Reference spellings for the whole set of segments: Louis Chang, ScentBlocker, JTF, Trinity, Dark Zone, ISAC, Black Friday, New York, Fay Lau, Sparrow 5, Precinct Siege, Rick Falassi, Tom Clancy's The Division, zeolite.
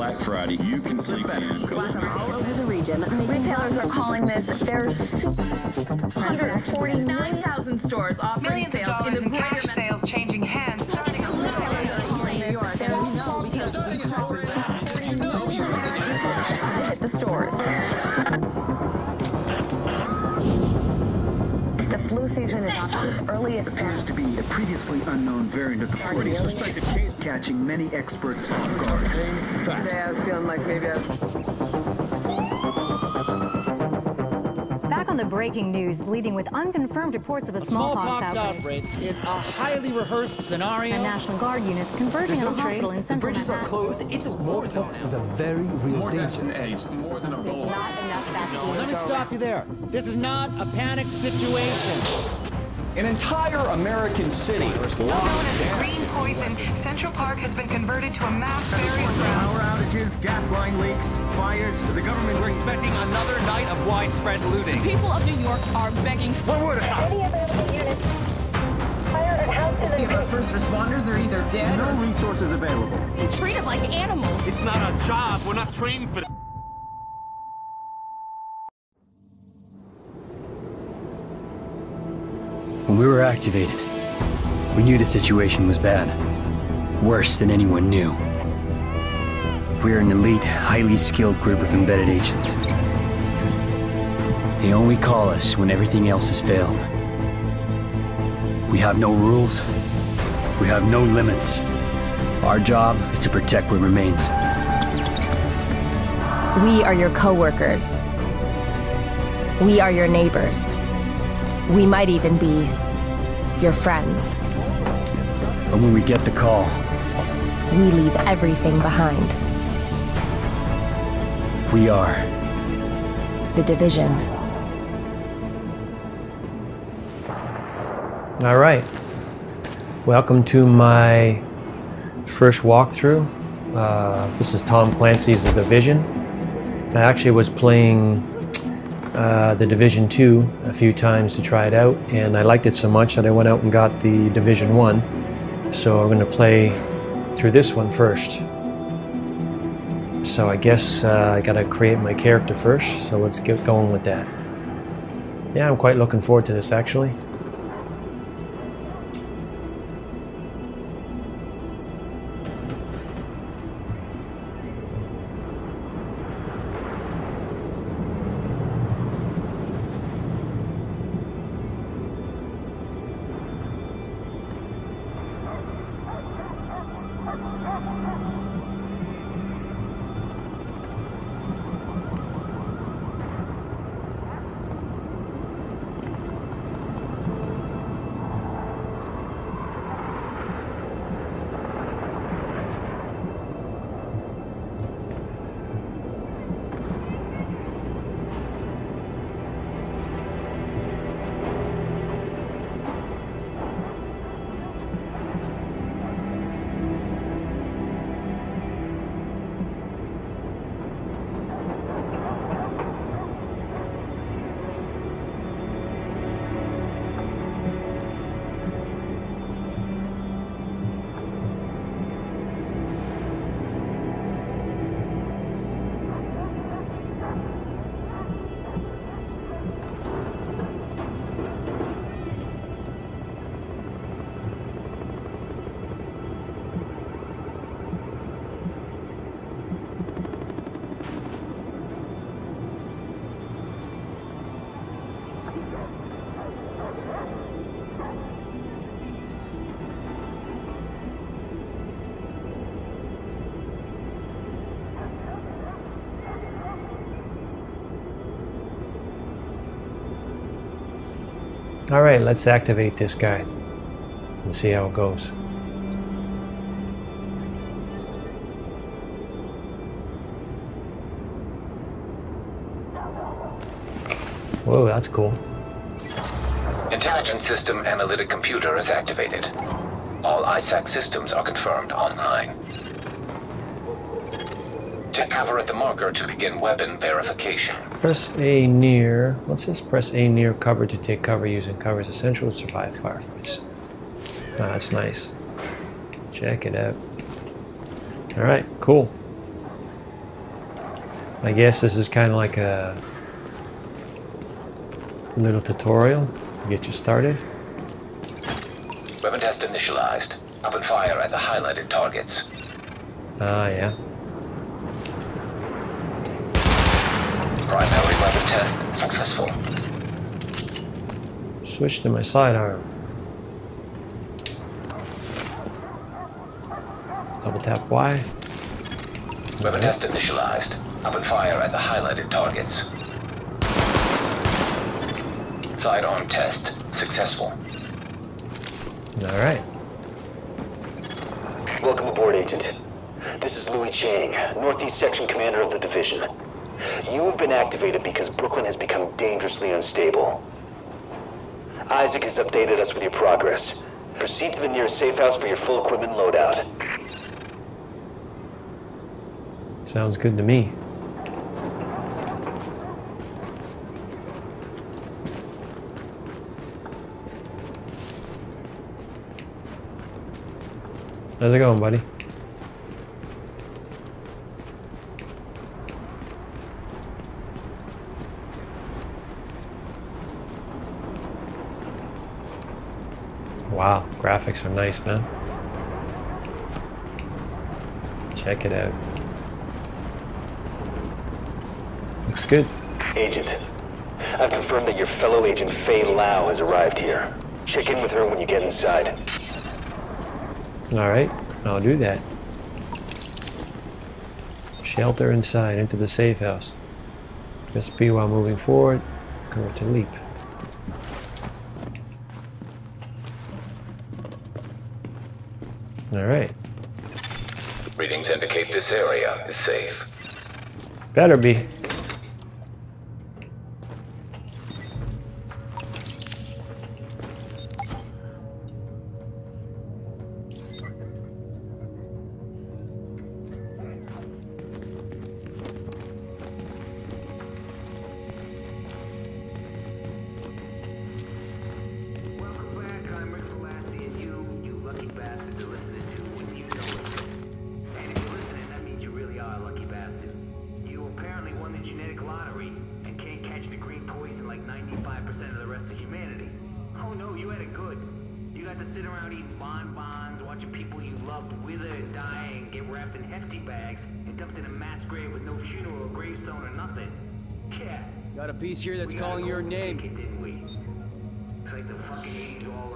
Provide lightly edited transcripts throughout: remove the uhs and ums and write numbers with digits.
Black Friday, you can sleep in. All over the region. Retailers are calling this their super. 149,000 stores offering millions sales of in the cash sales changing hands starting a little in New York. There's no starting at home. You know you hit the stores. The flu season is off to its earliest appears to be a previously unknown variant of the flu, suspected case catching many experts off guard. Today I was feeling like maybe Back on the breaking news, leading with unconfirmed reports of a smallpox outbreak. Is a highly rehearsed scenario. And National Guard units converging on a hospital in Central Manhattan. The bridges are closed. It's more than is a very real more danger. Deaths and AIDS, more than a bullet. Let me stop you there. This is not a panic situation. An entire American city was locked down. Green poison, Central Park has been converted to a mass burial ground. Power outages, gas line leaks, fires. The government's expecting another night of widespread looting. The people of New York are begging. What would happen? Any available units. Fire at houses and our first responders are either dead. No resources available. They're treated like animals. It's not our job. We're not trained for that. When we were activated, we knew the situation was bad, worse than anyone knew. We are an elite, highly skilled group of embedded agents. They only call us when everything else has failed. We have no rules. We have no limits. Our job is to protect what remains. We are your co-workers. We are your neighbors. We might even be your friends. And when we get the call, we leave everything behind. We are The Division. All right. Welcome to my first walkthrough. This is Tom Clancy's The Division. I actually was playing The Division 2 a few times to try it out, and I liked it so much that I went out and got the Division 1. So I'm going to play through this one first. So I guess I gotta create my character first, so let's get going with that. Yeah, I'm quite looking forward to this actually. All right, let's activate this guy and see how it goes. Whoa, that's cool. Intelligence system analytic computer is activated. All ISAC systems are confirmed online. Take cover at the marker to begin weapon verification. Press A near. Let's just press A near cover to take cover. Using cover is essential to survive firefights. Ah, that's nice. Check it out. All right, cool. I guess this is kind of like a little tutorial to get you started. Weapon test initialized. Open fire at the highlighted targets. Yeah. Primary weapon test successful. Switch to my sidearm. Double tap Y. Weapon test initialized. Open fire at the highlighted targets. Sidearm test successful. Alright. Welcome aboard, Agent. This is Louis Chang, Northeast Section Commander of the Division. You have been activated because Brooklyn has become dangerously unstable. ISAC has updated us with your progress. Proceed to the nearest safe house for your full equipment loadout. Sounds good to me. How's it going, buddy? Wow, graphics are nice, man. Check it out. Looks good. Agent, I've confirmed that your fellow agent Fay Lau has arrived here. Check in with her when you get inside. Alright, I'll do that. Shelter inside, into the safe house. Press B while moving forward. Go to leap. Alright. Readings indicate this area is safe. Better be.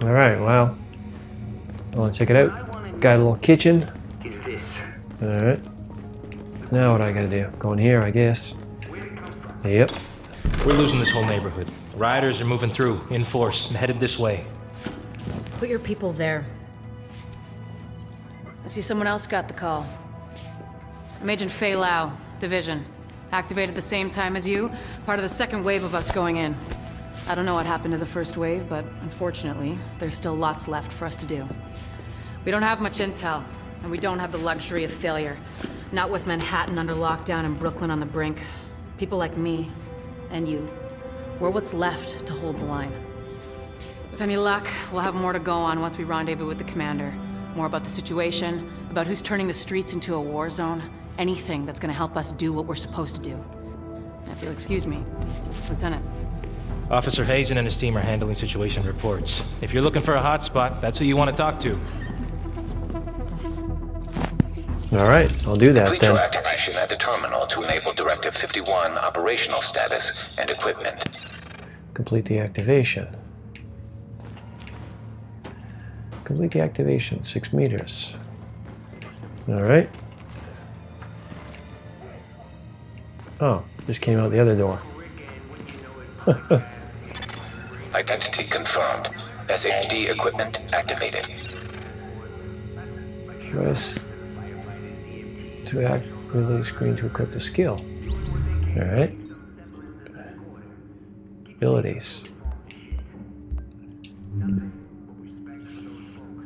Alright, wow. I want to check it out. Got a little kitchen. Alright. Now what do I gotta do? Go in here, I guess. Yep. We're losing this whole neighborhood. Rioters are moving through, in force, and headed this way. Put your people there. I see someone else got the call. I'm Agent Fay Lau, Division. Activated at the same time as you, part of the second wave of us going in. I don't know what happened to the first wave, but unfortunately, there's still lots left for us to do. We don't have much intel, and we don't have the luxury of failure. Not with Manhattan under lockdown and Brooklyn on the brink. People like me, and you, we're what's left to hold the line. With any luck, we'll have more to go on once we rendezvous with the commander. More about the situation, about who's turning the streets into a war zone, anything that's gonna help us do what we're supposed to do. Now, if you'll excuse me, Lieutenant. Officer Hazen and his team are handling situation reports. If you're looking for a hotspot, that's who you want to talk to. All right, I'll do that then. Complete your activation at the terminal to enable Directive 51 operational status and equipment. Complete the activation. Complete the activation, 6 meters. All right. Oh, just came out the other door. Identity confirmed. SHD equipment activated. Press to release screen to equip the skill. Alright. Abilities.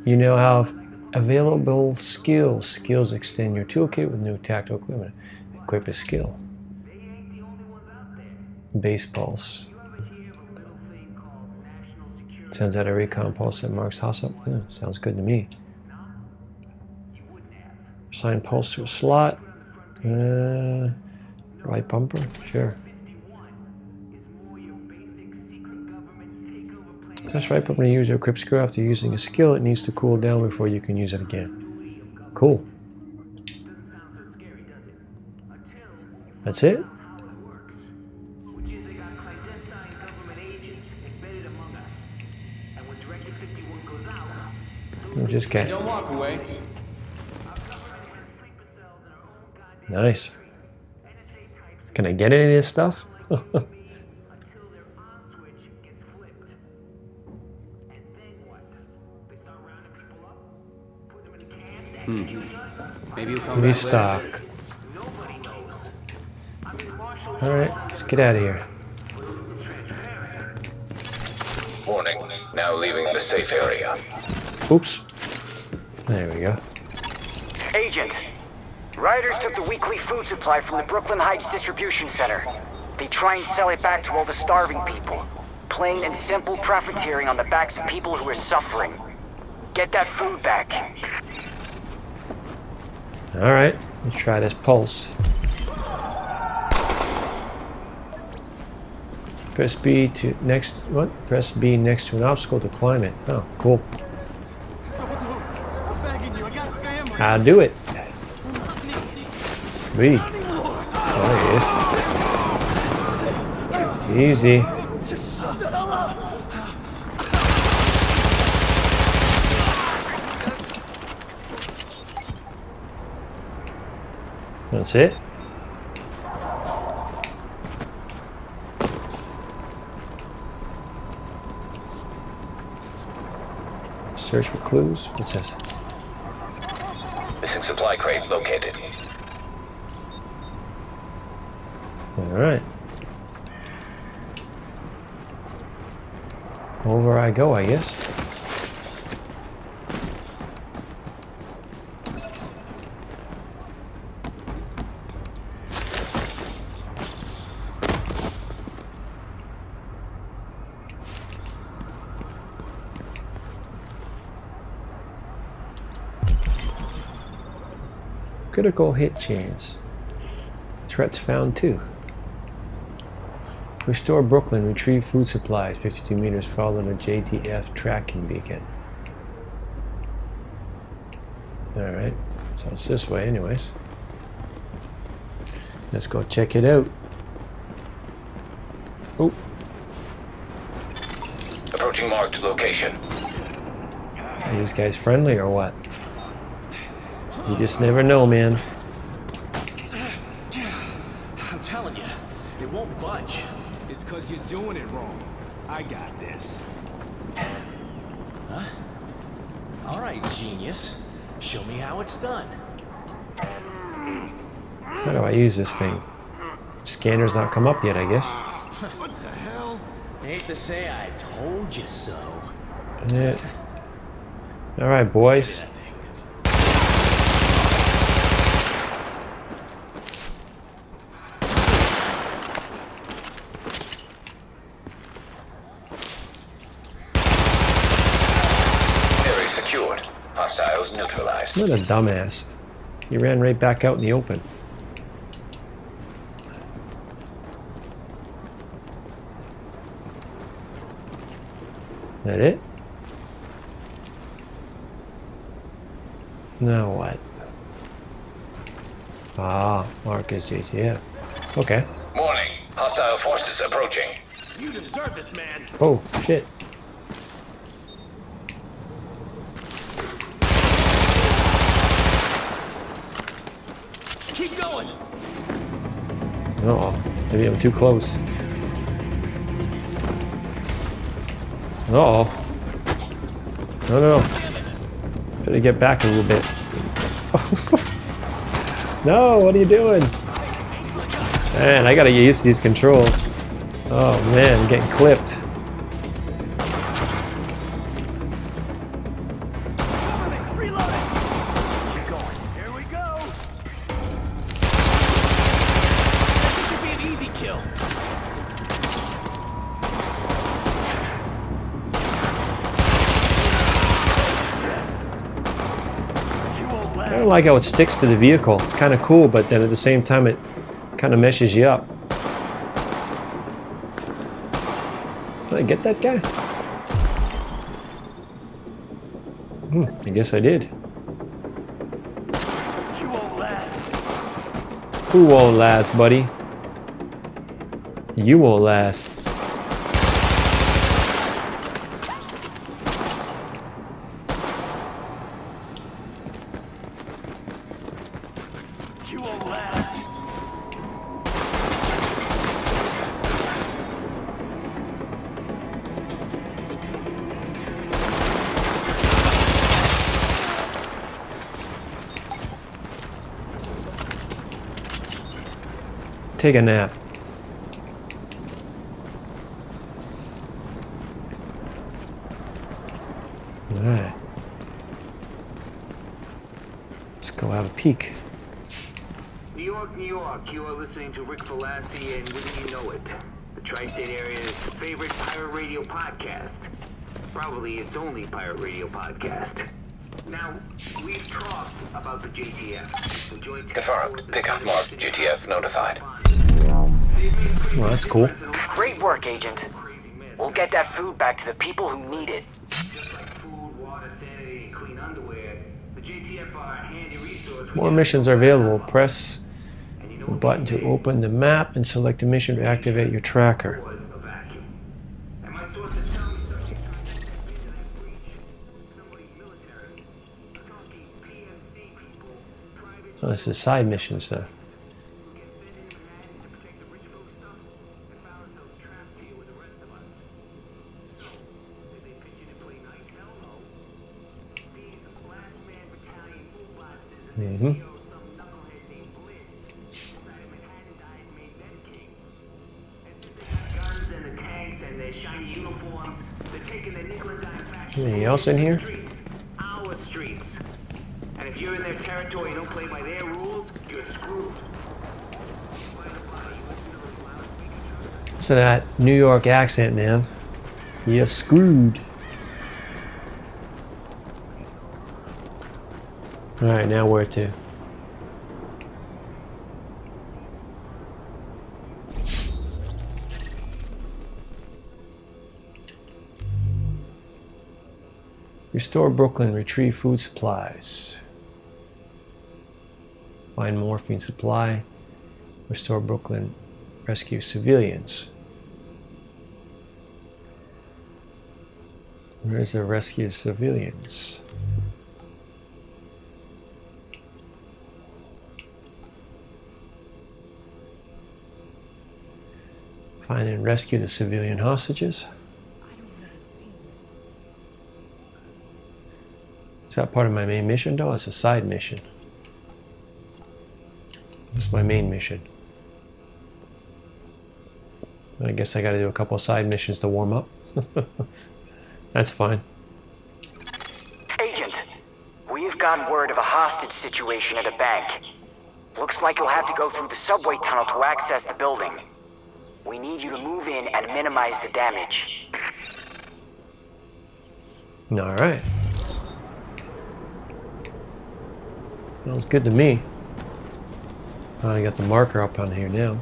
You now have available skills. Skills extend your toolkit with new tactical equipment. Equip a skill. Base pulse. Sends out a recon pulse that marks house up. Yeah, sounds good to me. Assign pulse to a slot. Right bumper? Sure. Press right bumper to use your equipped skill. After using a skill, it needs to cool down before you can use it again. Cool. That's it? We just can't. Don't walk away. Nice. Can I get any of this stuff? Maybe you'll come restock. All right, let's get out of here. Warning, now leaving the safe area. Oops. There we go. Agent, riders took the weekly food supply from the Brooklyn Heights distribution center. They try and sell it back to all the starving people. Plain and simple profiteering on the backs of people who are suffering. Get that food back. All right, let's try this pulse. Press B to next, what? Press B next to an obstacle to climb it. Oh, cool. I'll do it. B. Oh, there he is. Easy. That's it. Search for clues. What's this? Missing supply crate located. Alright. Over I go, I guess. Critical hit chance. Threats found too. Restore Brooklyn. Retrieve food supplies. 52 meters. Follow the JTF tracking beacon. Alright. So it's this way anyways. Let's go check it out. Oh. Approaching marked location. Are these guys friendly or what? You just never know, man. I'm telling you, it won't budge. It's because you're doing it wrong. I got this. Huh? All right, genius. Show me how it's done. How do I use this thing? Scanner's not come up yet, I guess. What the hell? Hate to say I told you so. Yeah. All right, boys. What a dumbass. He ran right back out in the open. That it? Now what? Ah, Marcus is here. Okay. Warning. Hostile forces approaching. You deserve this, man. Oh, shit. Uh-oh. Maybe I'm too close. Uh-oh. No, no. Better get back a little bit. No, what are you doing? Man, I gotta get used to these controls. Oh, man, I'm getting clipped. I like how it sticks to the vehicle. It's kind of cool, but then at the same time it Kind of messes you up. Did I get that guy? I guess I did. You won't last. Who won't last, buddy? You won't last. Take a nap. All right. Let's go have a peek. New York, New York. You are listening to Rick Falassi, and wouldn't you know it, the tri-state area's favorite pirate radio podcast. Probably its only pirate radio podcast. Now, we've talked about the JTF. Confirmed. Pickup mark. JTF notified. Well, that's cool. Great work, Agent. We'll get that food back to the people who need it. More missions are available. Press the button to open the map and select a mission to activate your tracker. Oh, this is side mission stuff. Anything else in here? Our streets. And if you're in their territory and don't play by their rules, you're screwed. Listen to that New York accent, man. You're screwed. Alright, now where to? Restore Brooklyn, retrieve food supplies. Find morphine supply. Restore Brooklyn, rescue civilians. Where's the rescue civilians? Find and rescue the civilian hostages. Is that part of my main mission though? It's a side mission. That's my main mission. I guess I gotta do a couple side missions to warm up. That's fine. Agent, we've got word of a hostage situation at a bank. Looks like you'll have to go through the subway tunnel to access the building. We need you to move in and minimize the damage. Alright. Sounds good to me. Oh, I got the marker up on here now.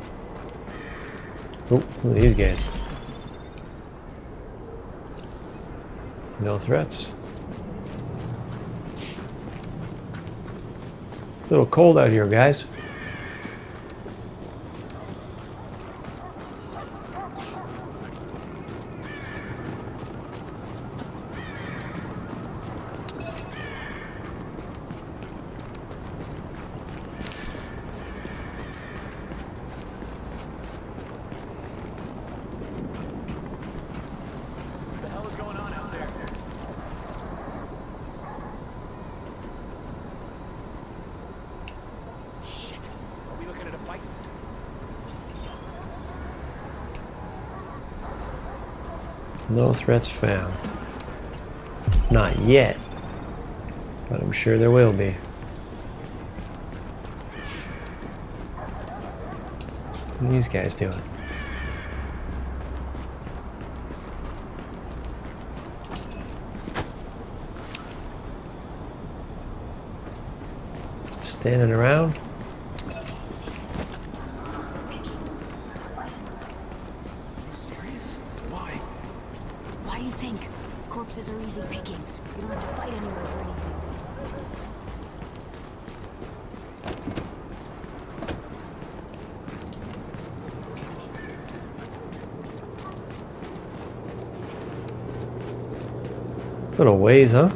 Oh, who are these guys? No threats. A little cold out here, guys. No threats found. Not yet, but I'm sure there will be. What are these guys doing? Standing around? easy pickings. You don't have to fight anyone for anything. Little ways, huh?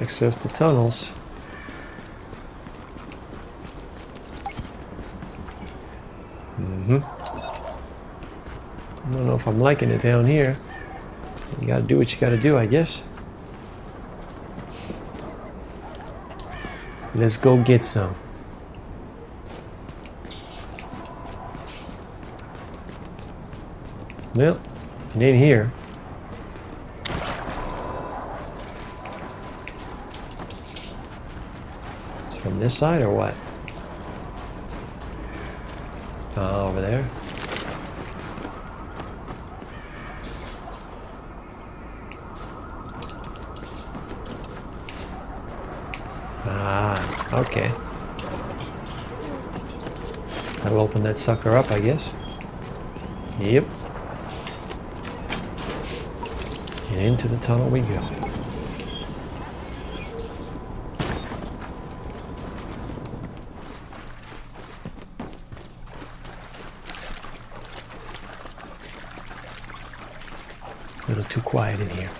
Access the tunnels. If I'm liking it down here, you gotta do what you gotta do, I guess. Let's go get some. Well, it ain't here. It's from this side or what? Over there. Okay. That'll open that sucker up, I guess. Yep. And into the tunnel we go. A little too quiet in here.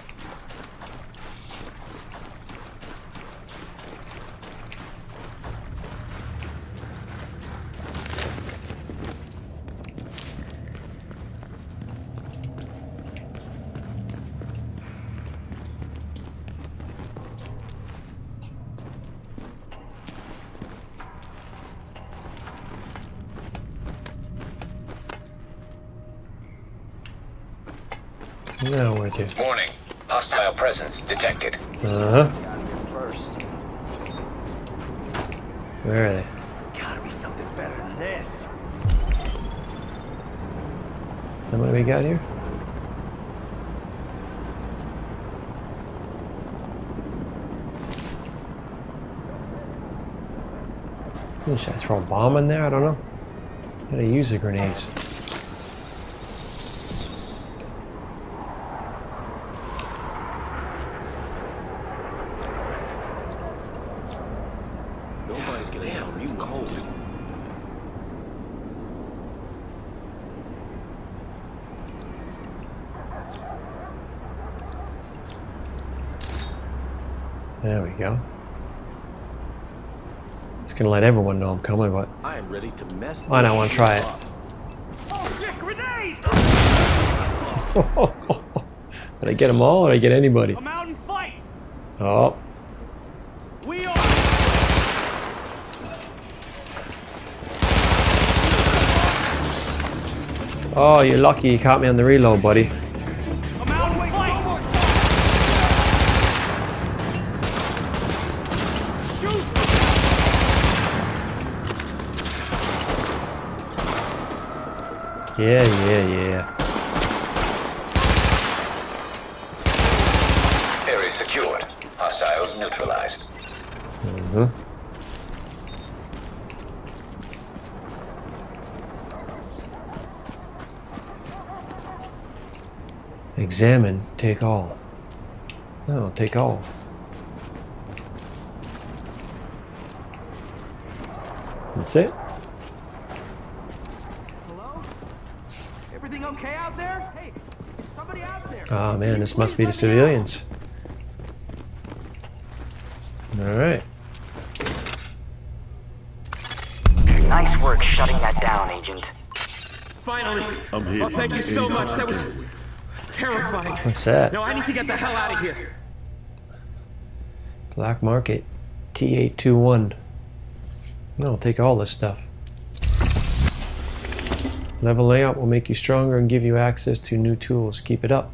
Now where to? Warning. Hostile presence detected. Where are they? Gotta be something better than this. And what do we got here? Should I throw a bomb in there? I don't know. How to use the grenades. There we go. It's gonna let everyone know I'm coming, but I am ready to mess. I don't want to try it. Oh, yeah, did I get them all, or did I get anybody? Come out and fight. Oh. We are. Oh, you're lucky you caught me on the reload, buddy. Yeah. Area secured. Hostiles neutralized. Examine. Take all. No, take all. That's it. Oh man, this must be the civilians. Alright. Nice work shutting that down, Agent. Finally! I'm here. Oh, thank you so much. That was terrifying. What's that? No, I need to get the hell out of here. Black market. T821. No, take all this stuff. Level layout will make you stronger and give you access to new tools. Keep it up.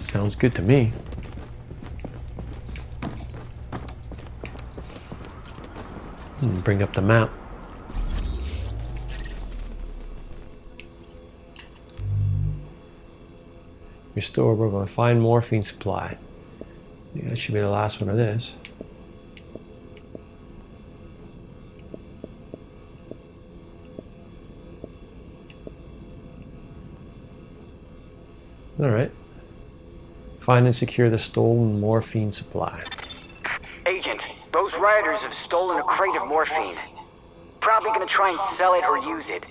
Sounds good to me. and bring up the map. Restore, we're going to find morphine supply. Yeah, that should be the last one of this. Alright. Find and secure the stolen morphine supply. Agent, those rioters have stolen a crate of morphine. Probably going to try and sell it or use it.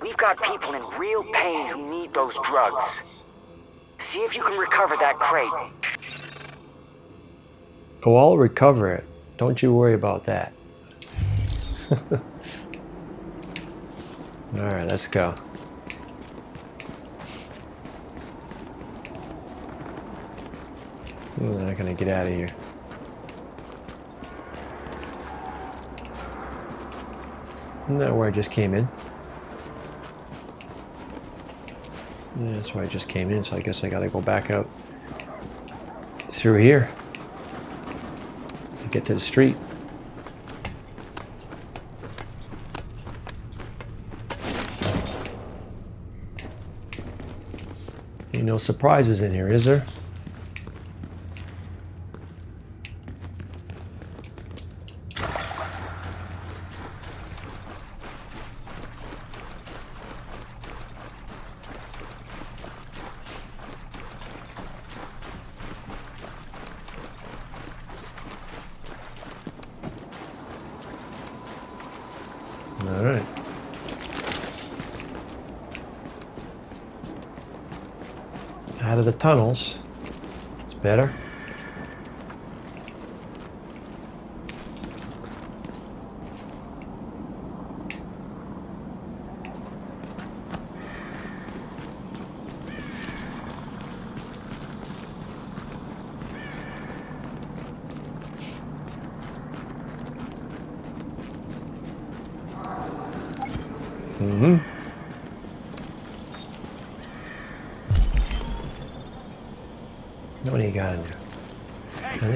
We've got people in real pain who need those drugs. See if you can recover that crate. Oh, I'll recover it. Don't you worry about that. Alright, let's go. Ooh, they're not gonna get out of here. Isn't that where I just came in? Yeah, that's where I just came in, so I guess I gotta go back out through here to get to the street. Ain't no surprises in here, is there? Tunnels. It's better.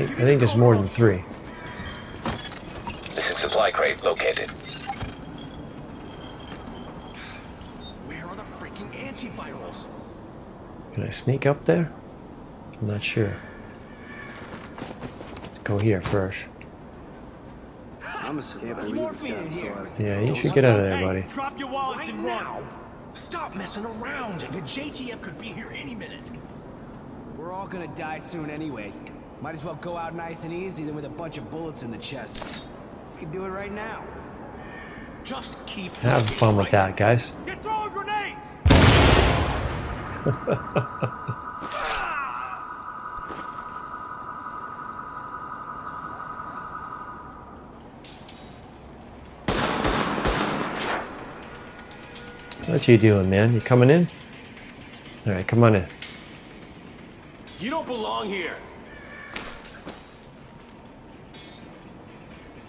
I think it's more than three. Supply crate located. Where are the freaking antivirals? Can I sneak up there? I'm not sure. Let's go here first. Yeah, you should get out of there, buddy. Drop your wallets and run. Stop messing around. The JTF could be here any minute. We're all gonna die soon anyway. Might as well go out nice and easy than with a bunch of bullets in the chest. You can do it right now. Just keep have fun with that, guys. You're throwing grenades. What you doing, man? You coming in? All right, come on in. You don't belong here.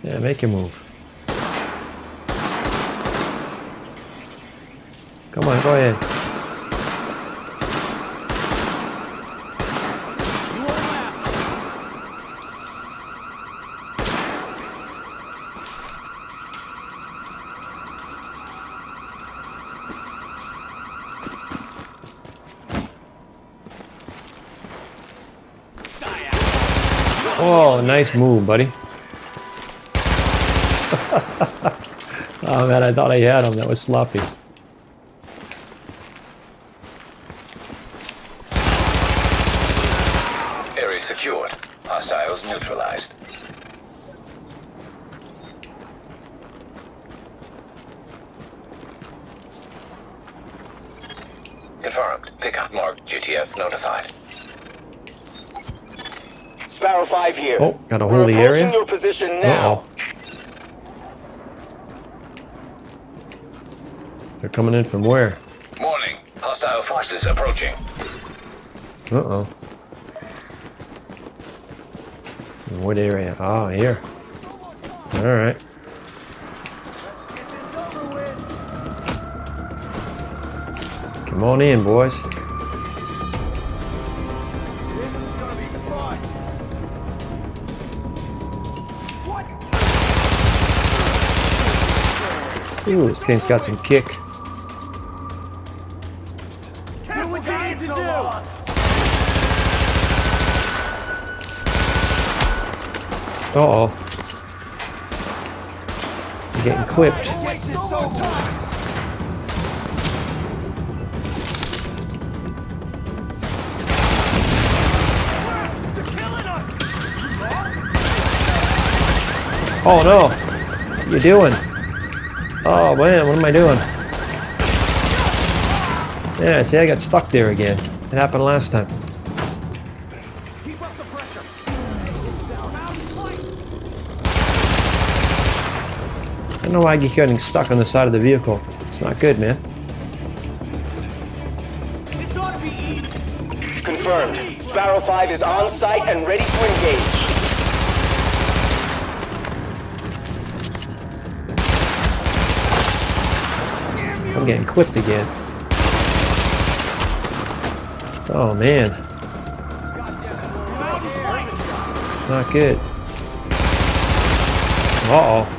Yeah, make your move. Come on, go ahead. Oh, nice move, buddy. Oh man, I thought I had him. That was sloppy. Area secured. Hostiles neutralized. Confirmed. Pickup marked. GTF notified. Sparrow 5 here. Oh, got a holy area. Your position now. Uh-oh. They're coming in from where? Warning. Hostile forces approaching. Uh-oh. What area? Ah, here. Alright. Come on in, boys. Ooh, this thing's got some kick. Uh-oh. I'm getting clipped. Oh no! What are you doing? Oh man, what am I doing? Yeah, see I got stuck there again. It happened last time. I don't know why I keep getting stuck on the side of the vehicle. It's not good, man. Confirmed. Sparrow 5 is on site and ready to engage. I'm getting clipped again. Oh, man. Not good. Uh-oh.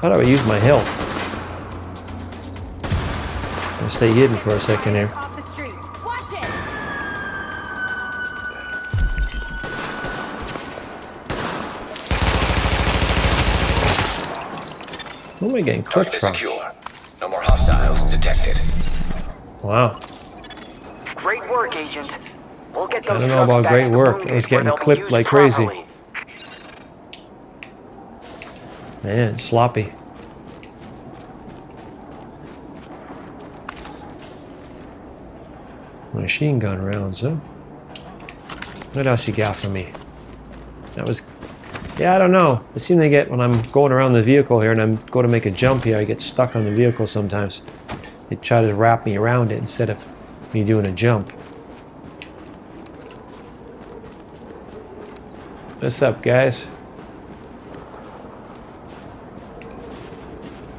How do I use my health? I'm gonna stay hidden for a second here. Who am I getting clipped from? No more hostiles detected. Wow. Great work, Agent. We'll get those. I don't know about great work. It was getting clipped like crazy. Man, sloppy. Machine gun rounds, huh? What else you got for me? That was... yeah, I don't know. It seems to get when I'm going around the vehicle here and I'm going to make a jump here, I get stuck on the vehicle sometimes. They try to wrap me around it instead of me doing a jump. What's up, guys?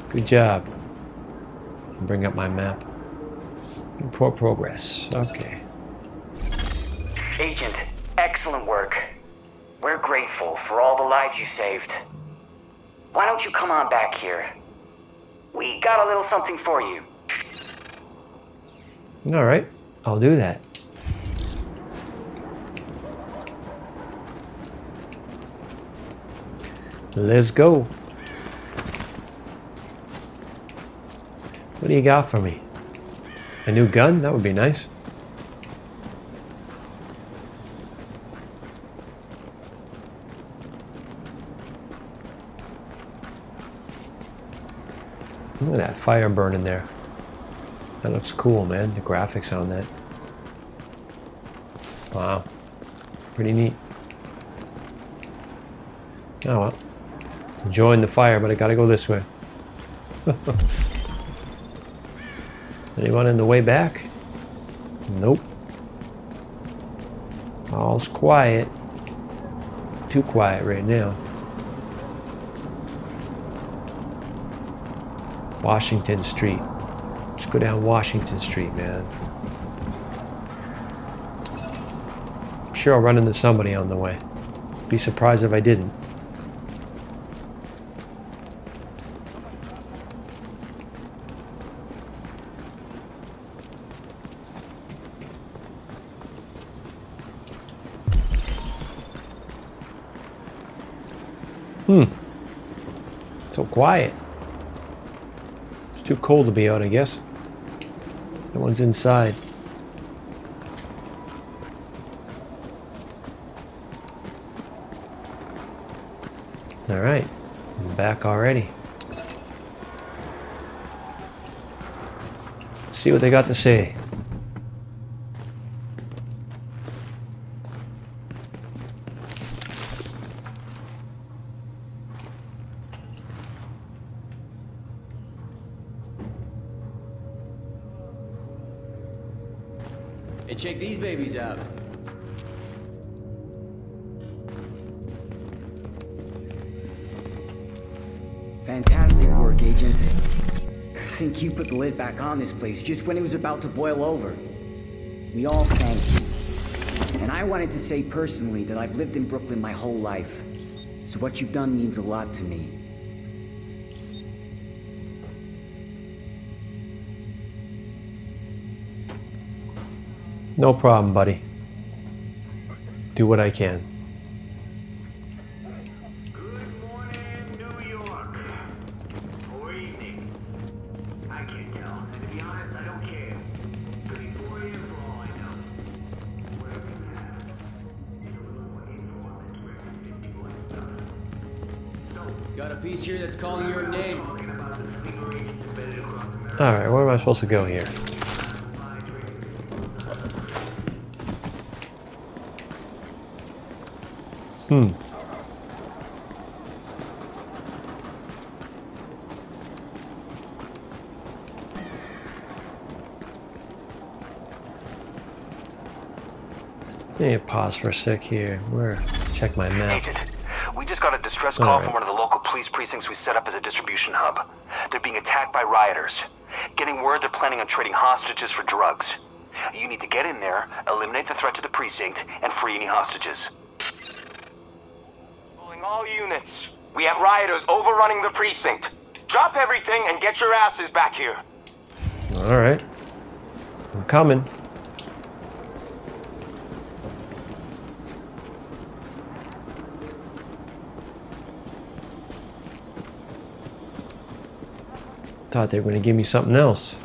Good job. Bring up my map. Poor progress. Okay. Agent, excellent work. We're grateful for all the lives you saved. Why don't you come on back here? We got a little something for you. All right, I'll do that. Let's go. What do you got for me? A new gun? That would be nice. Look at that fire burning there. That looks cool, man. The graphics on that. Wow. Pretty neat. Oh well. Enjoying the fire, but I gotta go this way. Anyone in the way back? Nope. All's quiet. Too quiet right now. Washington Street. Let's go down Washington Street, man. I'm sure I'll run into somebody on the way. Be surprised if I didn't. So quiet. It's too cold to be out, I guess. No one's inside. All right, I'm back already. Let's see what they got to say. Check these babies out. Fantastic work, Agent. I think you put the lid back on this place just when it was about to boil over. We all thank you. And I wanted to say personally that I've lived in Brooklyn my whole life. So what you've done means a lot to me. No problem, buddy. Do what I can. Good morning, New York. Or evening. I can't tell. And to be honest, I don't care. Could be 4 years for all I know. Whatever you have, it's a little more informant where everyone is done. So, got a piece here that's calling your name. Alright, where am I supposed to go here? I need to pause for a sec here. Where? Check my map. Agent, we just got a distress call from one of the local police precincts we set up as a distribution hub. They're being attacked by rioters. Getting word they're planning on trading hostages for drugs. You need to get in there, eliminate the threat to the precinct, and free any hostages. All units, we have rioters overrunning the precinct. Drop everything and get your asses back here. All right, I'm coming. Thought they were going to give me something else.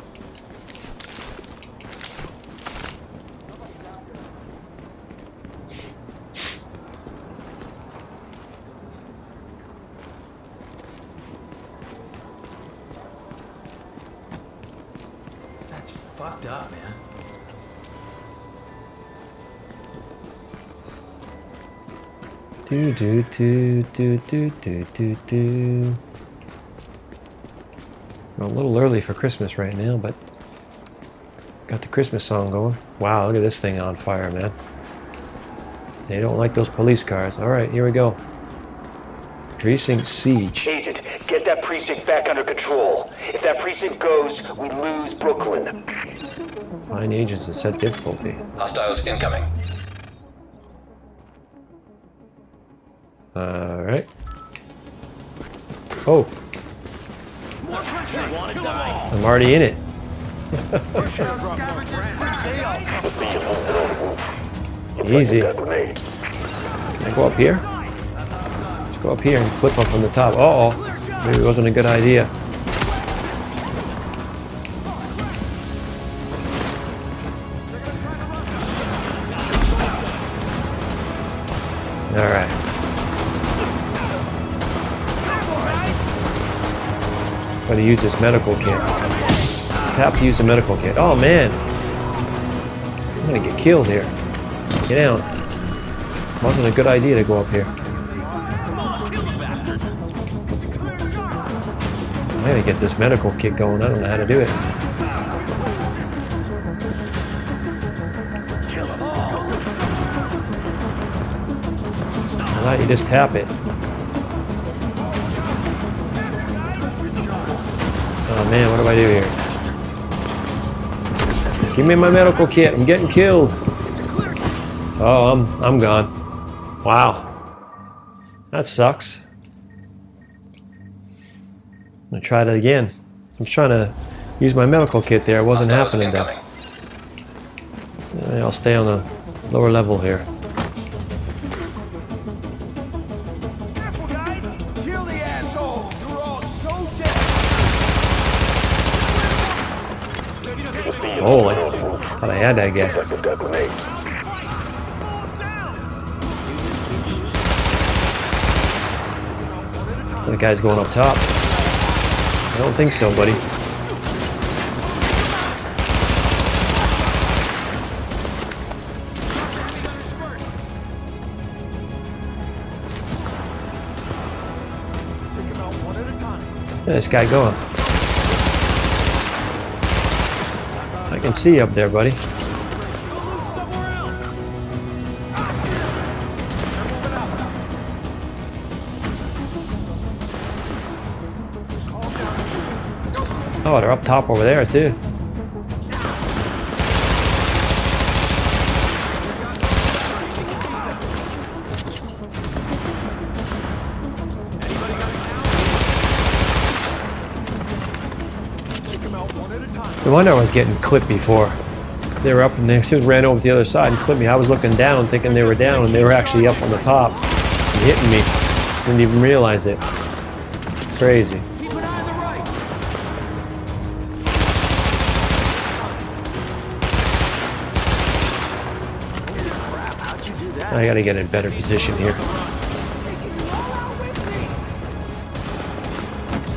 Do. I'm a little early for Christmas right now, but got the Christmas song going. Wow, look at this thing on fire, man. They don't like those police cars. All right, here we go. Precinct Siege. Agent, get that precinct back under control. If that precinct goes, we lose Brooklyn. Find agents and set difficulty. Hostiles incoming. Alright. Oh. I'm already in it. Easy. Can I go up here? Let's go up here and flip up from the top. Uh-oh. Maybe it wasn't a good idea. To use this medical kit. Tap to use the medical kit. Oh man, I'm gonna get killed here. Get down. Wasn't a good idea to go up here. I'm gonna get this medical kit going. I don't know how to do it. I thought you just tap it. Man, what do I do here? Give me my medical kit. I'm getting killed. Oh, I'm gone. Wow. That sucks. I'm gonna try that again. I'm trying to use my medical kit there. It wasn't happening though. I'll stay on the lower level here. Holy, thought I had that guy. The guy's going up top. I don't think so, buddy. Yeah, this guy going. I can see you up there, buddy. Oh, they're up top over there too. No wonder I was getting clipped before. They were up and they just ran over to the other side and clipped me. I was looking down thinking they were down and they were actually up on the top and hitting me. Didn't even realize it. Crazy. I gotta get in a better position here.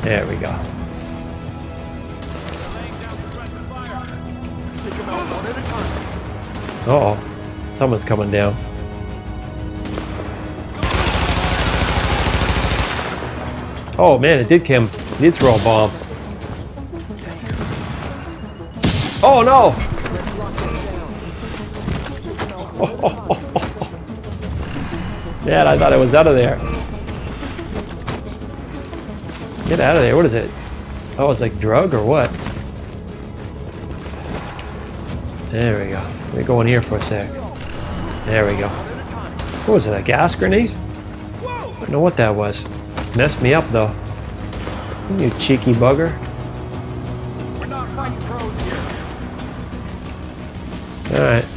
There we go. Uh-oh. Someone's coming down. Oh man, it did come. It did throw a bomb. Oh no! Oh, oh, oh, oh. Man, I thought I was out of there. Get out of there, what is it? Oh, it's like drug or what? There we go. Let me go in here for a sec. There we go. What was it, a gas grenade? I don't know what that was. Messed me up though. You cheeky bugger. Alright.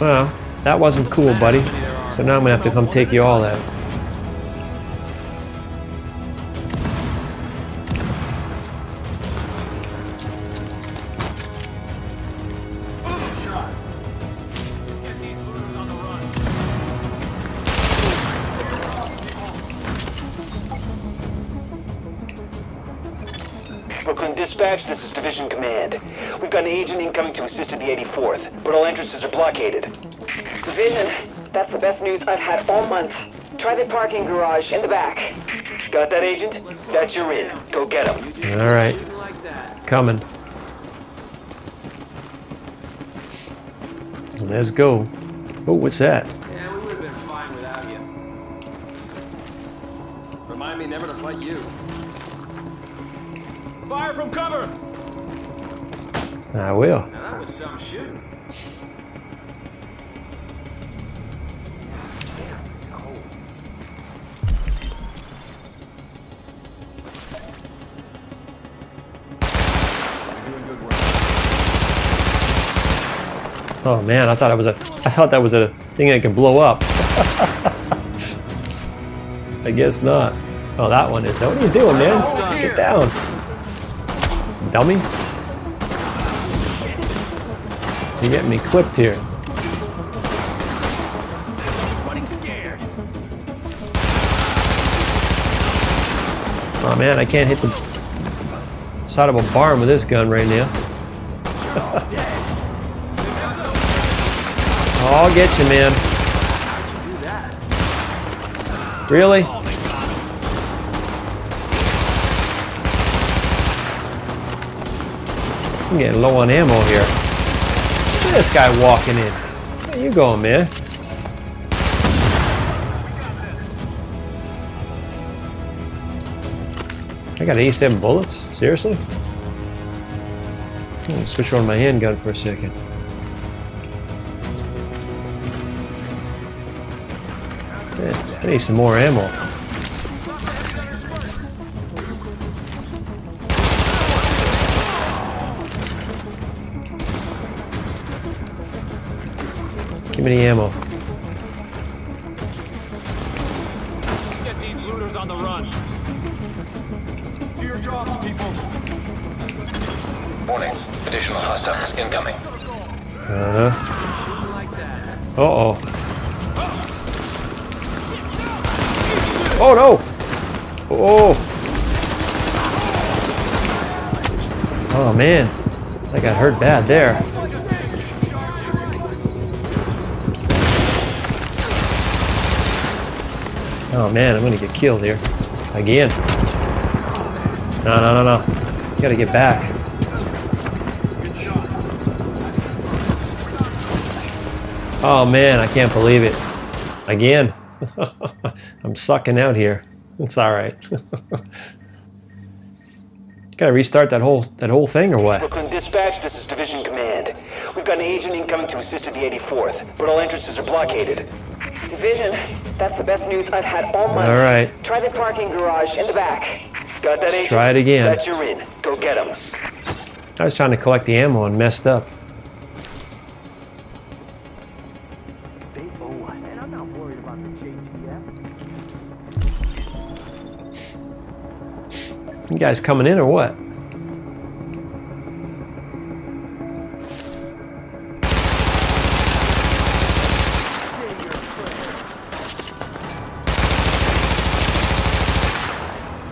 Well, that wasn't cool, buddy. So now I'm gonna have to come take you all out. Dispatch, this is Division Command. We've got an agent incoming to assist at the 84th, but all entrances are blockaded. Division, that's the best news I've had all month. Try the parking garage in the back. Got that, agent? That's your in. Go get him. All right. Coming. Let's go. Oh, what's that? Yeah, we would have been fine without you. Remind me never to fight you. Fire from cover! I will. Now that was some shooting. Oh man, I thought that was a thing that could blow up. I guess not. Oh, that one is. What are you doing, man? Get down. Dummy? You're getting me clipped here. Oh man, I can't hit the side of a barn with this gun right now. I'll get you, man. Really? I'm getting low on ammo here. Look at this guy walking in. Where you going, man? I got 87 bullets? Seriously? I'm gonna switch on my handgun for a second. Man, I need some more ammo. Give me the ammo. Get these looters on the run. Fear drops, people. Warning. Additional hostiles incoming. Uh-huh. Uh-oh. Oh no! Oh! Oh man. I got hurt bad there. Oh man, I'm gonna get killed here. Again. No, no, no, no. Gotta get back. Oh man, I can't believe it. Again. I'm sucking out here. It's alright. Gotta restart that whole thing or what? Brooklyn Dispatch, this is Division Command. We've got an agent incoming to assist at the 84th, but all entrances are blockaded. Division, that's the best news I've had all month. All right. Try the parking garage in the back. Got that, agent? Try it again. That's your in. Go get him. I was trying to collect the ammo and messed up. They owe us. And I'm not worried about the JTF. You guys coming in or what?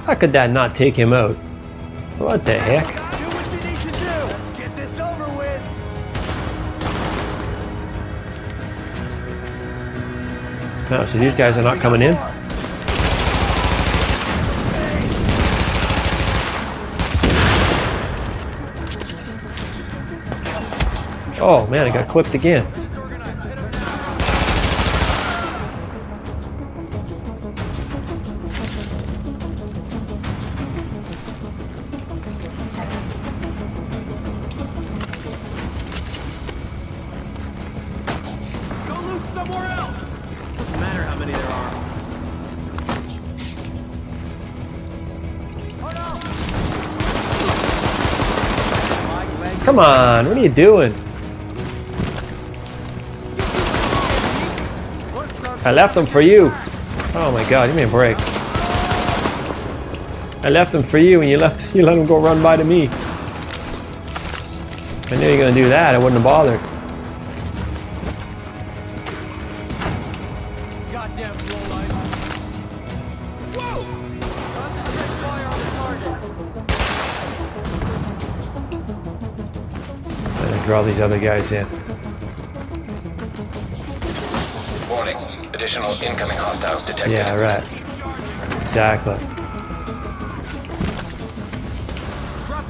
How could that not take him out? What the heck? Do what you need to do. Let's get this over with. No, so these guys are not coming in. Oh man, I got clipped again. Come on, what are you doing? I left them for you. Oh my god, give me a break. I left them for you and you let them go run by to me. If I knew you were gonna do that, I wouldn't have bothered. All these other guys in. Warning. Additional incoming hostiles detected. Yeah, right. Exactly.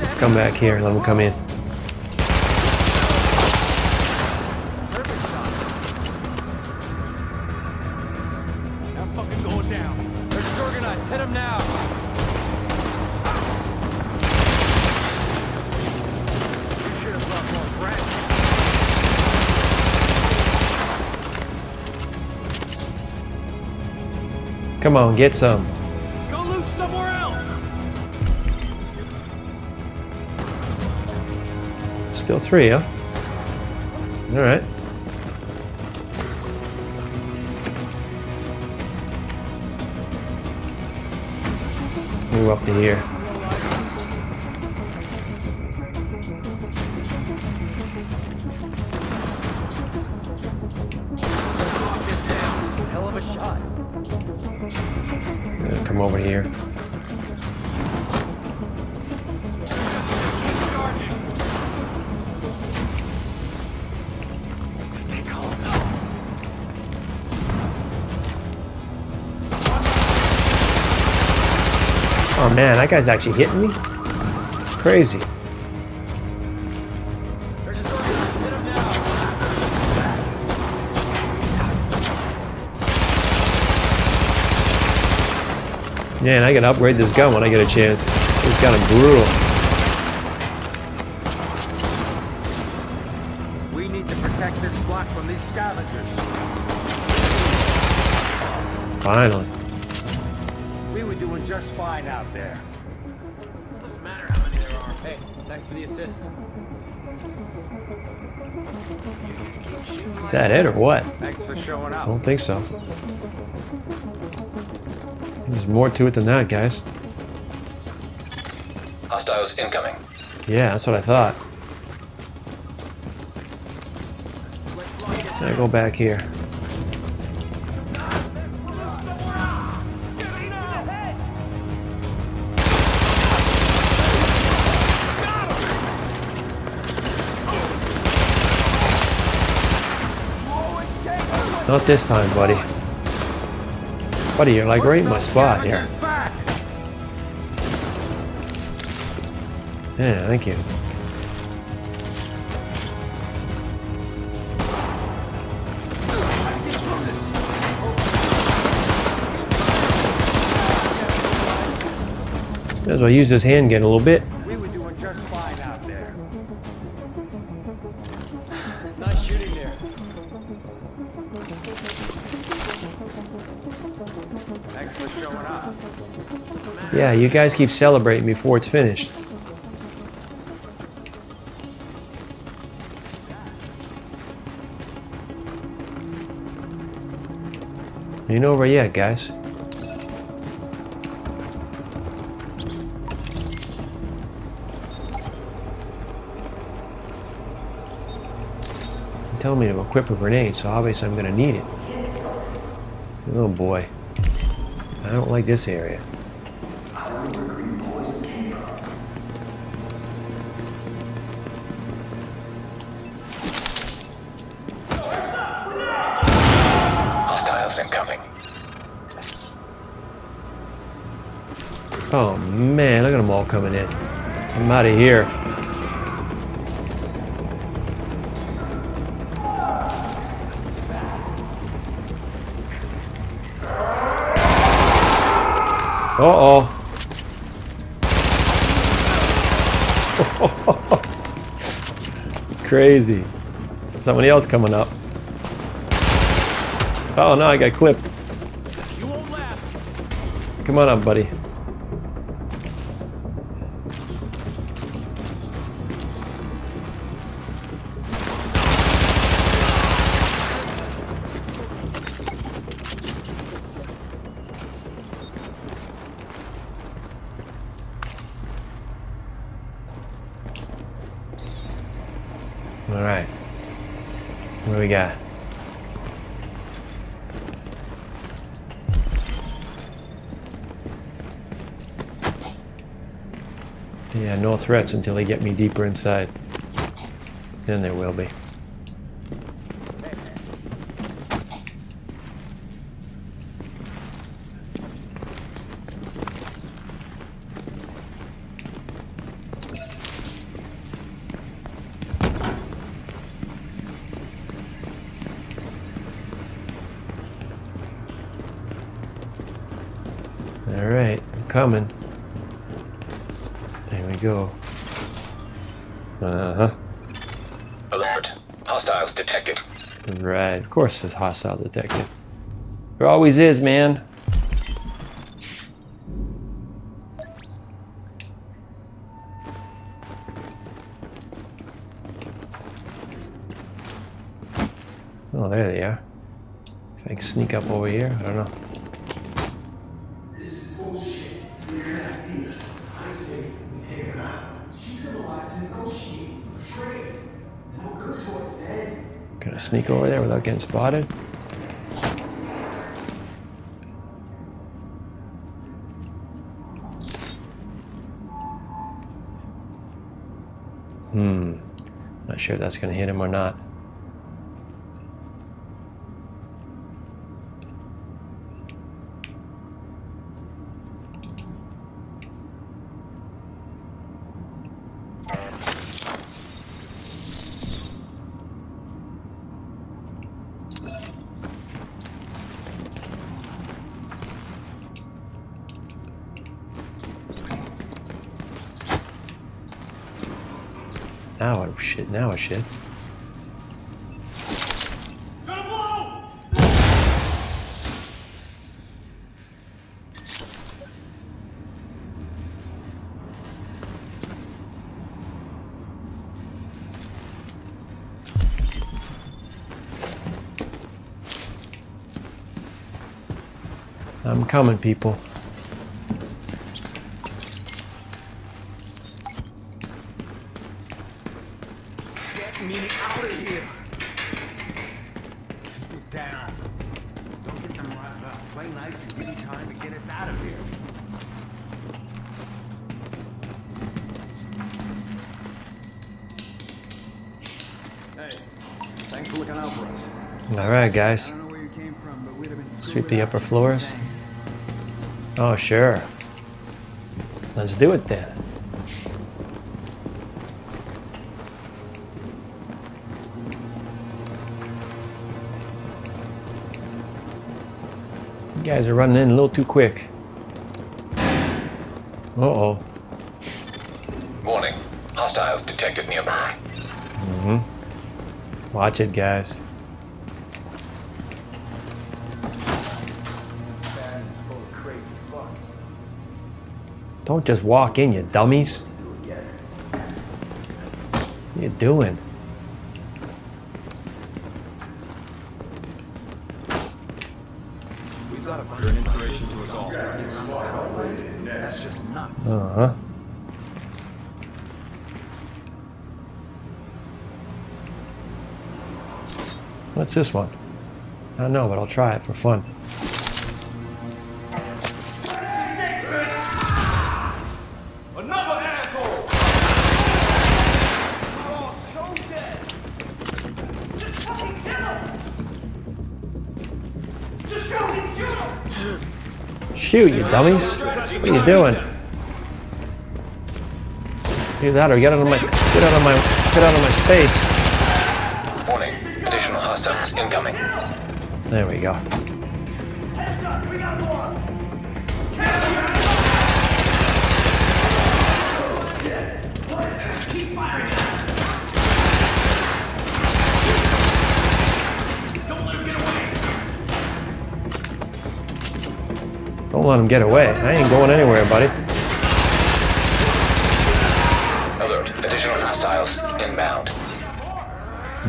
Let's come back here and let them come in. Now fucking going down. They're disorganized. Hit them now. Come on, get some. Go loot somewhere else. Still three, huh? All right. Move up to here. Come over here. Oh man, that guy's actually hitting me? It's crazy. Yeah, and I gotta upgrade this gun when I get a chance. It's kind of brutal. We need to protect this block from these scavengers. Finally. We were doing just fine out there. Doesn't matter how many there are. Hey, thanks for the assist. Is that it or what? Thanks for showing up. I don't think so. There's more to it than that, guys. Hostiles incoming. Yeah, that's what I thought. I go back here. Not this time, buddy. Buddy, you're like right in my spot here. Yeah, thank you. Might as well use this handgun a little bit. We were doing just fine out there. Not shooting there. Yeah, you guys keep celebrating before it's finished. You know where you're at, guys. You're telling me to equip a grenade, so obviously I'm gonna need it. Oh boy. I don't like this area. Oh man, look at them all coming in. I'm out of here. Uh-oh. Crazy. Somebody else coming up. Oh no, I got clipped. Come on up, buddy. Alright, what do we got? Yeah, no threats until they get me deeper inside. Then there will be. Alright, I'm coming. There we go. Alert. Hostiles detected. Right, of course there's hostiles detected. There always is, man. Oh, there they are. If I can sneak up over here, I don't know. Gonna sneak over there without getting spotted. Not sure if that's gonna hit him or not. Now I shit, now I shit. I'm coming, people. Me out of here. Sit down. Don't get them riled up. Play nice and give me time to get us out of here. Hey, thanks for looking out for us. All right, guys. I don't know where you came from, but we'd have been sweep the upper floors. Thanks. Oh, sure. Let's do it then. You guys are running in a little too quick. Uh-oh. Warning. Hostiles detected nearby. Mm-hmm. Watch it, guys. Don't just walk in, you dummies. What are you doing? was all. That's just nuts. Uh-huh. What's this one? I don't know, but I'll try it for fun. Shoot, you dummies! What are you doing? Do that, or get out of my space. Warning: additional hostiles incoming. There we go. Don't let him get away. I ain't going anywhere, buddy. Alert. Additional hostiles inbound.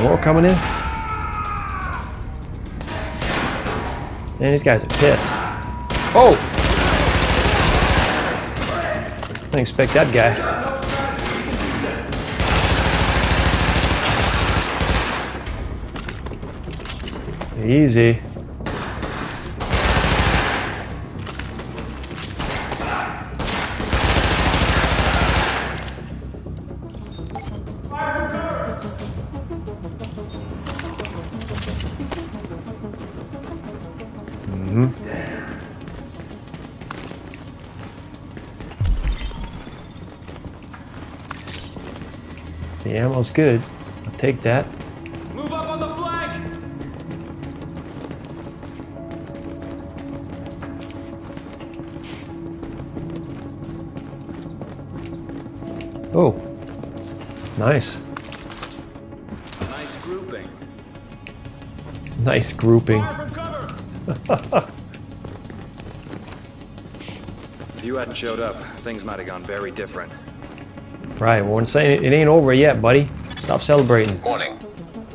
More coming in? Man, these guys are pissed. Oh! I didn't expect that guy. Easy. The ammo's good. I'll take that. Move up on the flank. Oh, nice. Nice grouping. Nice grouping. If you hadn't showed up, things might have gone very different. Right, Warren, saying it ain't over yet, buddy. Stop celebrating. Warning.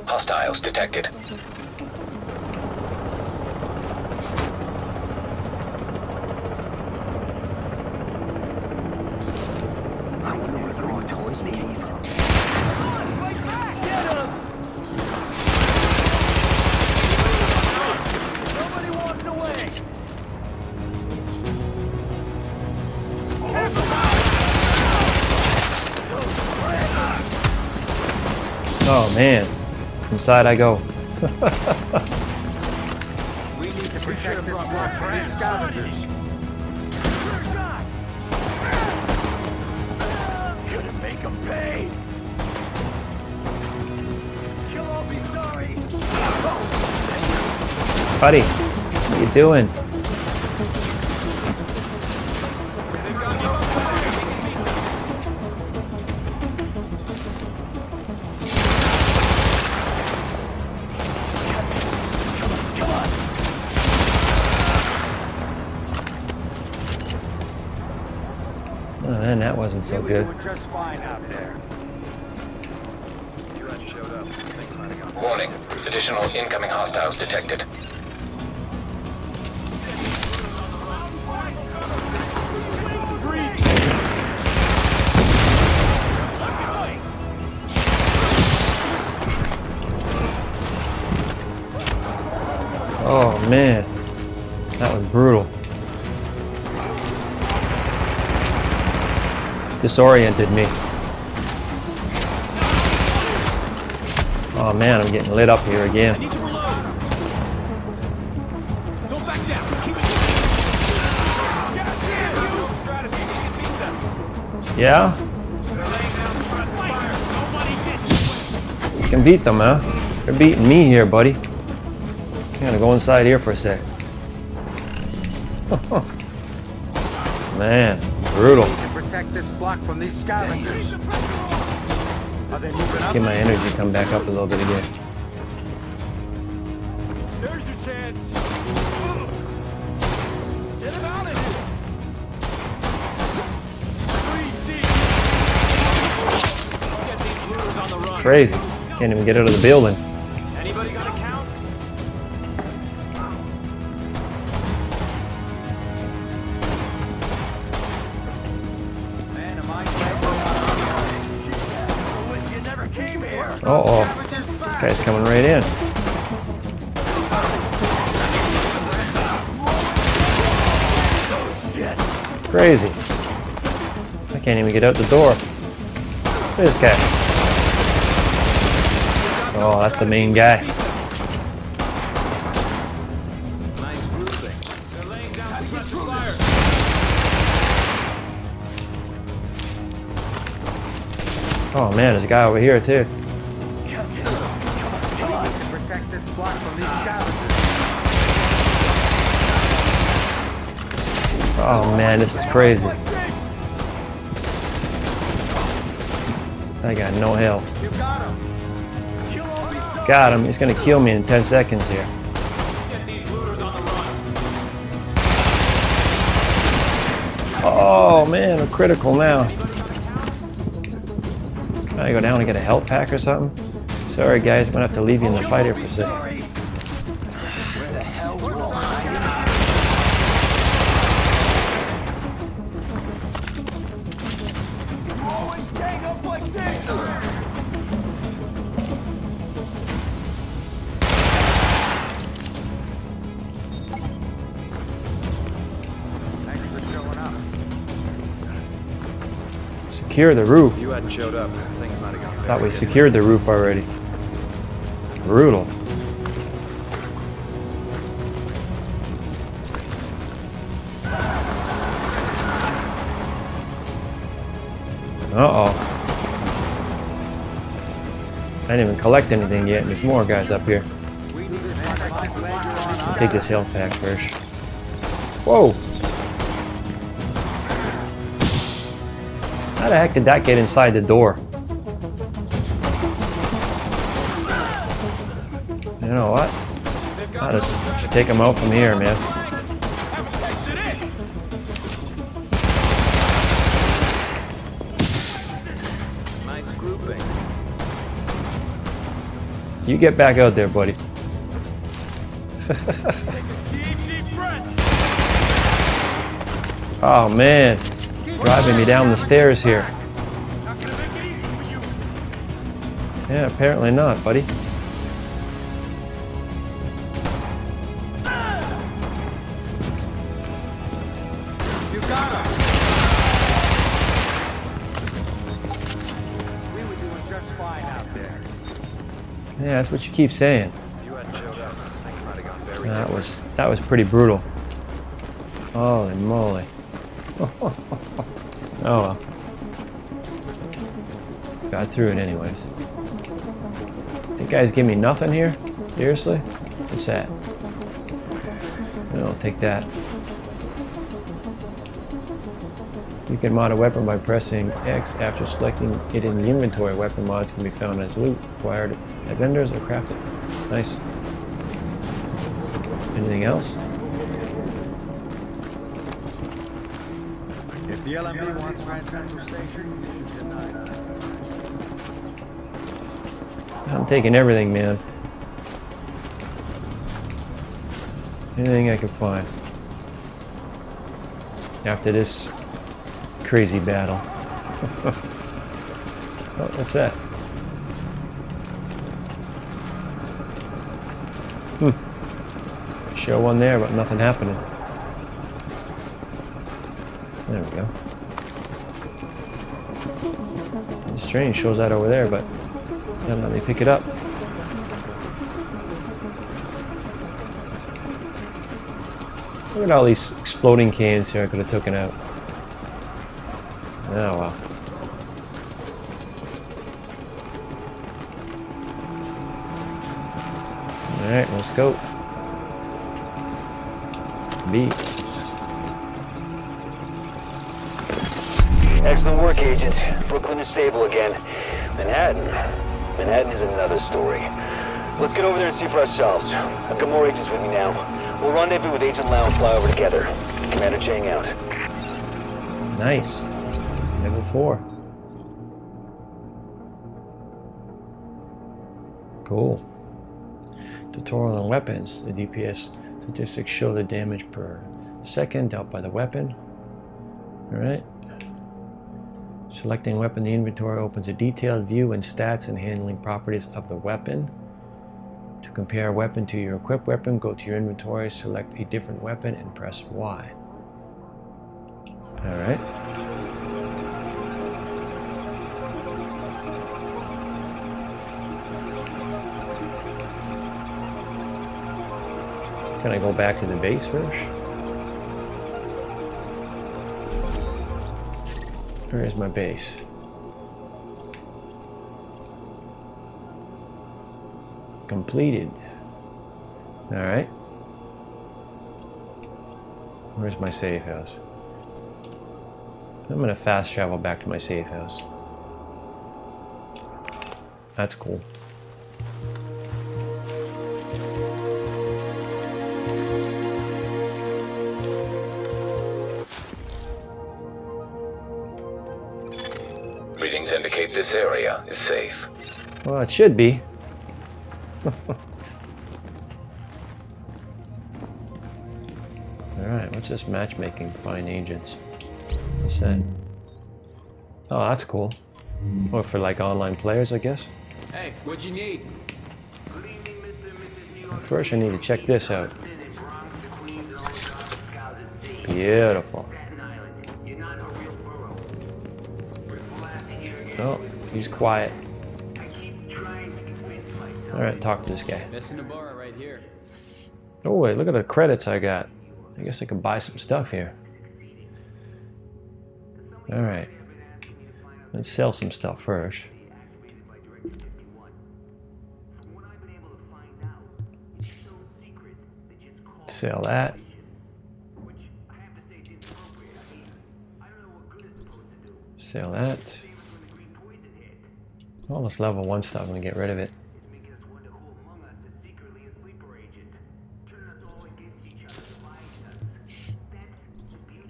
Hostiles detected. I wonder where they're going towards me. Come on, fight back! Get him! Nobody walked away! Oh man, inside I go. We need to protect this block from these scavengers. Couldn't make them pay. You'll all be sorry. Buddy, what are you doing? Man, that wasn't so good. Warning, additional incoming hostiles detected. Oh man, that was brutal. Disoriented me. Oh man, I'm getting lit up here again. Yeah? You can beat them, huh? They're beating me here, buddy. I'm gonna go inside here for a sec. Man, brutal. Protect this block from these scavengers. Let's get my energy come back up a little bit again. There's your chance. Get him out of here. Crazy. Can't even get out of the building. Anybody got a count? Uh-oh. This guy's coming right in. Crazy. I can't even get out the door. Look at this guy. Oh, that's the main guy. Oh man, there's a guy over here too. Oh man, this is crazy. I got no health. Got him. He's gonna kill me in 10 seconds here. Oh man, I'm critical now. I go down and get a health pack or something. Sorry guys, I'm gonna have to leave you in the fight here for a second. Secure the roof. You hadn't showed up. Thought we secured the roof already. Brutal. Uh-oh. I didn't even collect anything yet. There's more guys up here. I'll take this health pack first. Whoa! How the heck did that get inside the door? You know what? I'll just take him out from here, man. You get back out there, buddy. Oh man, driving me down the stairs here. Yeah, apparently not, buddy. Yeah, that's what you keep saying. That was pretty brutal. Holy moly. Oh well. Got through it anyways. You guys give me nothing here? Seriously? What's that? I'll take that. You can mod a weapon by pressing X after selecting it in the inventory. Weapon mods can be found as loot acquired at vendors or crafted. Nice. Anything else? If the LMB wants transfer station, I'm taking everything, man. Anything I can find. After this crazy battle. Oh, what's that? Show one there, but nothing happening. There we go. This train shows that over there, but then let me pick it up. Look at all these exploding cans here I could have taken out. Oh well. Alright, let's go. B. Excellent work, Agent. Brooklyn is stable again. Manhattan is another story. Let's get over there and see for ourselves. I've got more agents with me now. We'll rendezvous with Agent Lau and fly over together. Commander Chang out. Nice. Level 4. Cool. Tutorial on weapons. The DPS statistics show the damage per second dealt by the weapon. Alright. Selecting weapon, the inventory opens a detailed view and stats and handling properties of the weapon. To compare a weapon to your equipped weapon, go to your inventory, select a different weapon, and press Y. Alright. Can I go back to the base first? Where is my base? Completed. Alright. Where's my safe house? I'm going to fast travel back to my safe house. That's cool. Readings indicate this area is safe. Well, it should be. Alright, what's this matchmaking? Find agents. What's that? Oh, that's cool. Or for like online players, I guess. Hey, what you need? First, I need to check this out. Beautiful. Oh, he's quiet. All right, talk to this guy. Oh wait, look at the credits I got. I guess I can buy some stuff here. All right, let's sell some stuff first. Sell that. Sell that. All this level 1 stuff, I'm gonna get rid of it.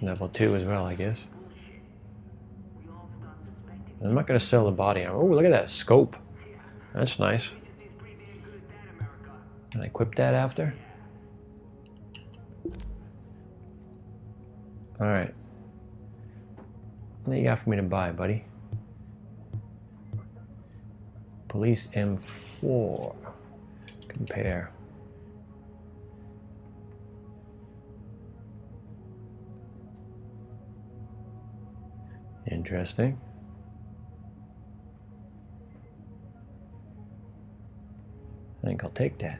Level 2 as well, I guess. I'm not gonna sell the body armor. Oh, look at that scope. That's nice. Can I equip that after? All right. What do you got for me to buy, buddy? Police M4. Compare. Interesting. I think I'll take that.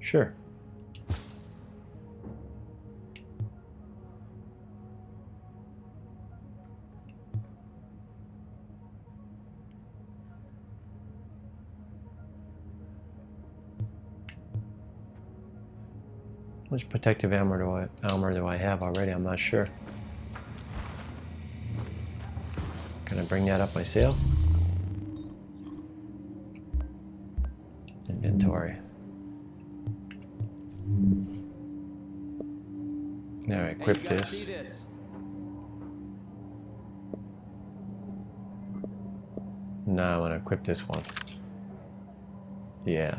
Sure. Which protective armor do I have already? I'm not sure. Can I bring that up myself? Inventory. Now equip this. Now I want to equip this one. Yeah.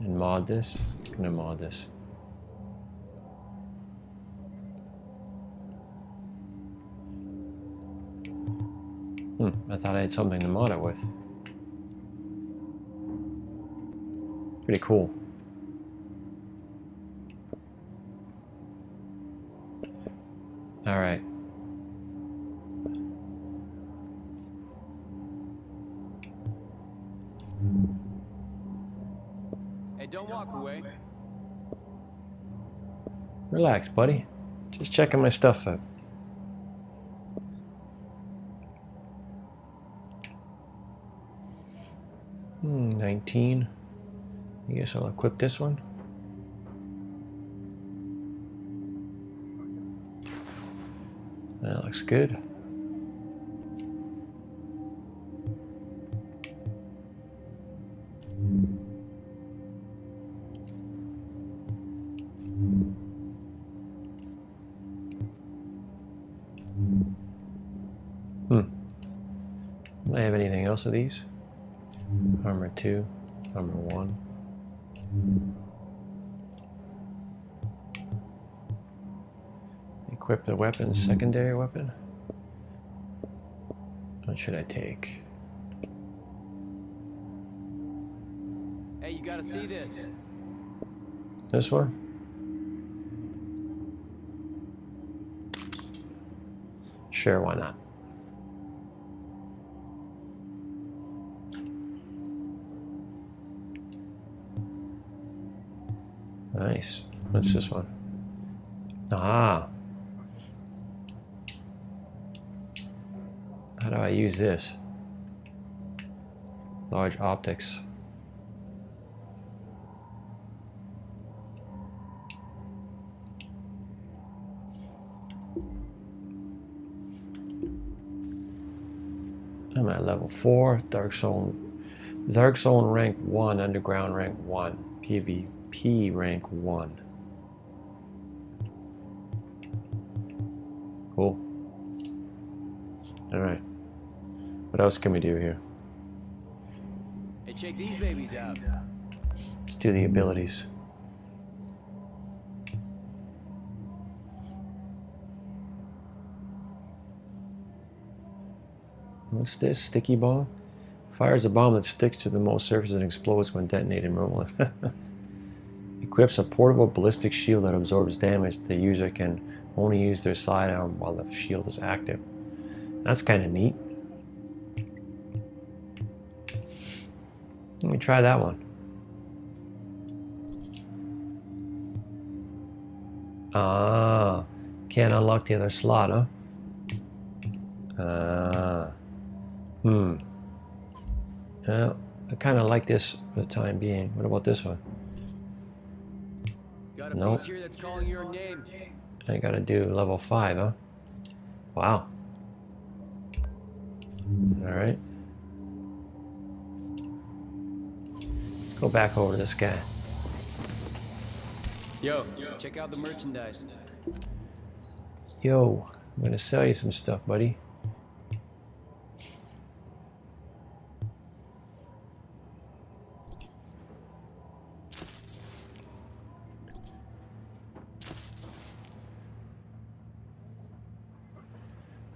And mod this. I'm gonna mod this. I thought I had something to mod it with. Pretty cool. All right. Hey, don't walk away. Relax, buddy. Just checking my stuff out. I guess I'll equip this one. That looks good. Do I have anything else of these? Armor 2. Armor 1. Equip the weapon, secondary weapon. What should I take? Hey, you gotta see this. This one? Sure, why not? Nice. What's this one? Ah. How do I use this? Large optics. I'm at level 4, Dark Zone rank 1, Underground rank 1, PvP rank 1. Cool. Alright. What else can we do here? Hey, check these babies out. Let's do the abilities. What's this? Sticky bomb? Fires a bomb that sticks to the most surface and explodes when detonated normally. Equips a portable ballistic shield that absorbs damage. The user can only use their sidearm while the shield is active. That's kind of neat. Let me try that one. Ah, can't unlock the other slot, huh? Well, I kind of like this for the time being. What about this one? Nope. I gotta do level 5, huh? Wow. Alright. Let's go back over to this guy. Yo, check out the merchandise. Yo, I'm gonna sell you some stuff, buddy.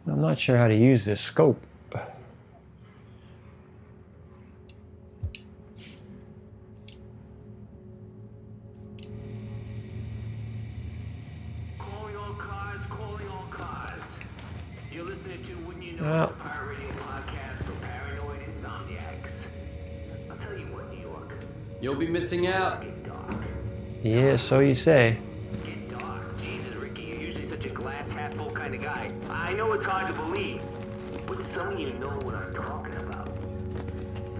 I'm not sure how to use this scope. Call your cars. You're listening to Wouldn't You Know It's a Pirating Podcast for Paranoid Insomniacs. I'll tell you what, New York. You'll be missing out. Yeah, so you say. I know it's hard to believe, but some of you know what I'm talking about.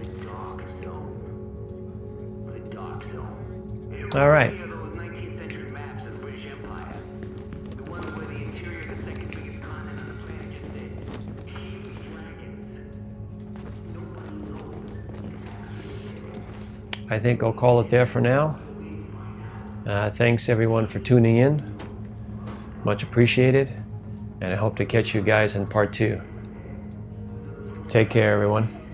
The Dark Zone. The Dark Zone. All right. It reminds me of those 19th century maps of the British Empire. The one where the interior of the second biggest continent on the planet is in. Huge dragons. Nobody knows. I think I'll call it there for now. Thanks everyone for tuning in. Much appreciated. And I hope to catch you guys in part 2. Take care, everyone.